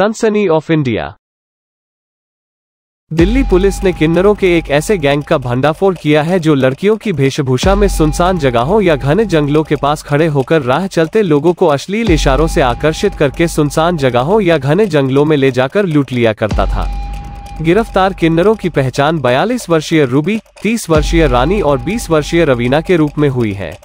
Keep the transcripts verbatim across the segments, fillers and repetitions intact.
सनसनी of India. Delhi police ने किन्नरों के एक ऐसे गैंग का भंडाफोड़ किया है जो लड़कियों की वेशभूषा में सुनसान जगहों या घने जंगलों के पास खड़े होकर राह चलते लोगों को अश्लील इशारों से आकर्षित करके सुनसान जगहों या घने जंगलों में ले जाकर लूट लिया करता था। गिरफ्तार किन्नरों की पहचान बयालीस वर्षीय रुबी, तीस वर्षीय रानी और बीस वर्षीय रवीना के रूप में हुई है।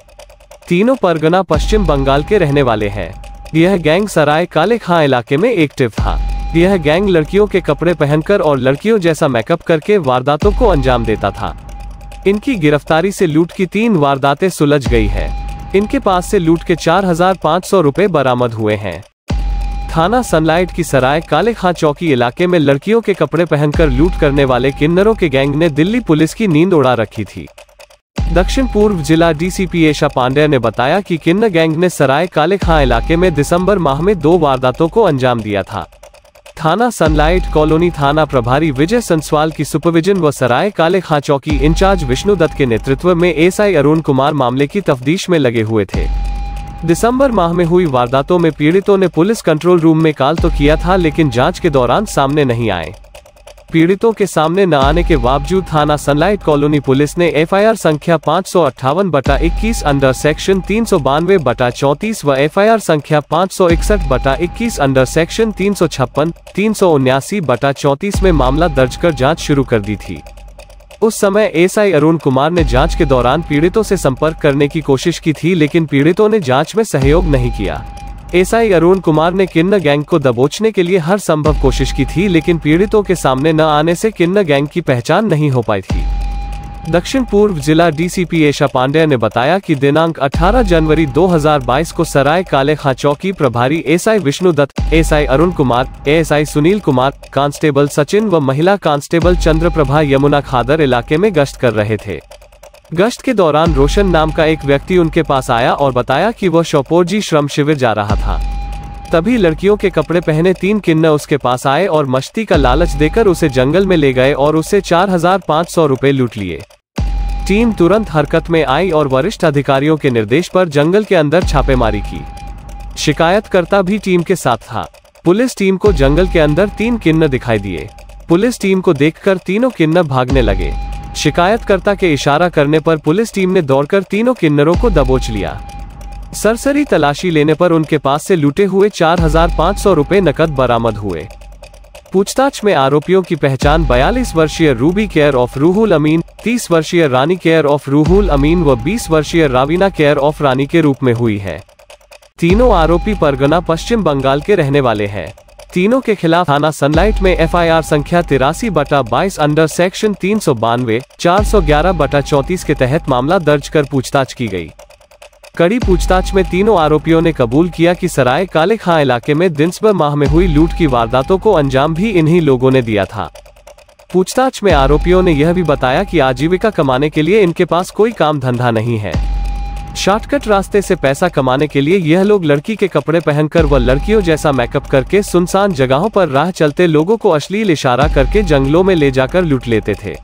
तीनों परगना पश्चिम बंगाल के रहने वाले हैं। यह गैंग सराय काले खां इलाके में एक्टिव था। यह गैंग लड़कियों के कपड़े पहनकर और लड़कियों जैसा मेकअप करके वारदातों को अंजाम देता था। इनकी गिरफ्तारी से लूट की तीन वारदातें सुलझ गई है। इनके पास से लूट के चार हजार पाँच सौ रुपए बरामद हुए हैं। थाना सनलाइट की सराय काले खां चौकी इलाके में लड़कियों के कपड़े पहनकर लूट करने वाले किन्नरों के गैंग ने दिल्ली पुलिस की नींद उड़ा रखी थी। दक्षिण पूर्व जिला डीसीपी एशा पांडेय ने बताया कि किन्नर गैंग ने सराय काले खां इलाके में दिसंबर माह में दो वारदातों को अंजाम दिया था। थाना सनलाइट कॉलोनी थाना प्रभारी विजय संसवाल की सुपरविजन व सराय काले खां चौकी इंचार्ज विष्णु दत्त के नेतृत्व में एएसआई अरूण कुमार मामले की तफ्तीश में लगे हुए थे। दिसंबर माह में हुई वारदातों में पीड़ितों ने पुलिस कंट्रोल रूम में कॉल तो किया था, लेकिन जांच के दौरान सामने नहीं आए। पीड़ितों के सामने न आने के बावजूद थाना सनलाइट कॉलोनी पुलिस ने एफआईआर संख्या पाँच सौ अट्ठावन बटा इक्कीस अंडर सेक्शन तीन सौ बानवे बटा चौंतीस व एफआईआर संख्या पाँच सौ इकसठ बटा इक्कीस अंडर सेक्शन तीन सौ छप्पन तीन सौ उन्यासी बटा चौंतीस में मामला दर्ज कर जांच शुरू कर दी थी। उस समय एएसआई अरूण कुमार ने जाँच के दौरान पीड़ितों से संपर्क करने की कोशिश की थी, लेकिन पीड़ितों ने जाँच में सहयोग नहीं किया। एसआई अरूण कुमार ने किन्नर गैंग को दबोचने के लिए हर संभव कोशिश की थी, लेकिन पीड़ितों के सामने न आने से किन्नर गैंग की पहचान नहीं हो पाई थी। दक्षिण पूर्व जिला डीसीपी एशा पांडेय ने बताया कि दिनांक अठारह जनवरी दो हजार बाईस को सराय काले खां चौकी प्रभारी SI Vishnu Dutt, SI Arun Kumar, ASI Sunil Kumar, constable Sachin व महिला कांस्टेबल चंद्रप्रभा यमुना खादर इलाके में गश्त कर रहे थे। गश्त के दौरान रोशन नाम का एक व्यक्ति उनके पास आया और बताया कि वह शोपोर जी श्रम शिविर जा रहा था। तभी लड़कियों के कपड़े पहने तीन किन्नर उसके पास आए और मस्ती का लालच देकर उसे जंगल में ले गए और उससे चार हजार पाँच सौ रुपए लूट लिए। टीम तुरंत हरकत में आई और वरिष्ठ अधिकारियों के निर्देश पर जंगल के अंदर छापेमारी की। शिकायतकर्ता भी टीम के साथ था। पुलिस टीम को जंगल के अंदर तीन किन्नर दिखाई दिए। पुलिस टीम को देखकर तीनों किन्नर भागने लगे। शिकायतकर्ता के इशारा करने पर पुलिस टीम ने दौड़कर तीनों किन्नरों को दबोच लिया। सरसरी तलाशी लेने पर उनके पास से लूटे हुए चार हजार पाँच सौ रुपए नकद बरामद हुए। पूछताछ में आरोपियों की पहचान बयालीस वर्षीय Ruby care of Ruhul Amin, तीस वर्षीय रानी केयर ऑफ रूहुल अमीन व बीस वर्षीय रवीना केयर ऑफ रानी के रूप में हुई है। तीनों आरोपी परगना पश्चिम बंगाल के रहने वाले हैं। तीनों के खिलाफ थाना सनलाइट में एफआईआर संख्या तिरासी बटा बाईस अंडर सेक्शन तीन सौ बानवे चार सौ ग्यारह बटा चौंतीस के तहत मामला दर्ज कर पूछताछ की गई। कड़ी पूछताछ में तीनों आरोपियों ने कबूल किया कि सराय काले खां इलाके में दिसंबर माह में हुई लूट की वारदातों को अंजाम भी इन्हीं लोगों ने दिया था। पूछताछ में आरोपियों ने यह भी बताया कि आजीविका कमाने के लिए इनके पास कोई काम धंधा नहीं है। शॉर्टकट रास्ते से पैसा कमाने के लिए यह लोग लड़की के कपड़े पहनकर व लड़कियों जैसा मेकअप करके सुनसान जगहों पर राह चलते लोगों को अश्लील इशारा करके जंगलों में ले जाकर लूट लेते थे।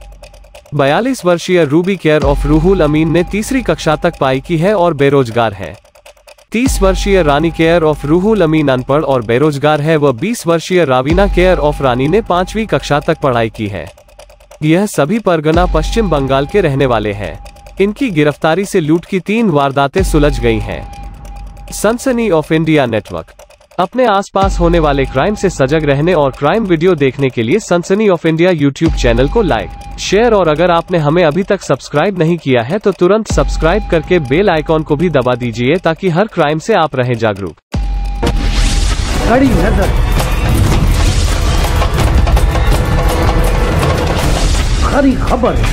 बयालीस वर्षीय Ruby care of Ruhul Amin ने तीसरी कक्षा तक पाई की है और बेरोजगार है। तीस वर्षीय रानी केयर ऑफ रूहुल अमीन अनपढ़ और बेरोजगार है व बीस वर्षीय रवीना केयर ऑफ रानी ने पांचवी कक्षा तक पढ़ाई की है। यह सभी परगना पश्चिम बंगाल के रहने वाले हैं। इनकी गिरफ्तारी से लूट की तीन वारदातें सुलझ गई हैं। सनसनी ऑफ इंडिया नेटवर्क। अपने आसपास होने वाले क्राइम से सजग रहने और क्राइम वीडियो देखने के लिए Sansani of India YouTube channel को लाइक, शेयर और अगर आपने हमें अभी तक सब्सक्राइब नहीं किया है तो तुरंत सब्सक्राइब करके बेल आइकॉन को भी दबा दीजिए ताकि हर क्राइम से आप रहें जागरूक। कड़ी नजर, खरी खबर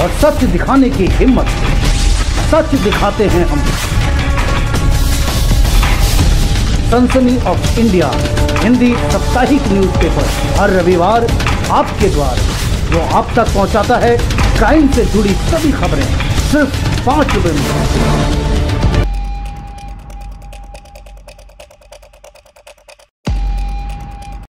और सच दिखाने की हिम्मत, सच दिखाते हैं हम। सनसनी ऑफ इंडिया हिंदी साप्ताहिक न्यूज़पेपर हर रविवार आपके द्वार, जो आप तक पहुंचाता है क्राइम से जुड़ी सभी खबरें सिर्फ पाँच रुपये में।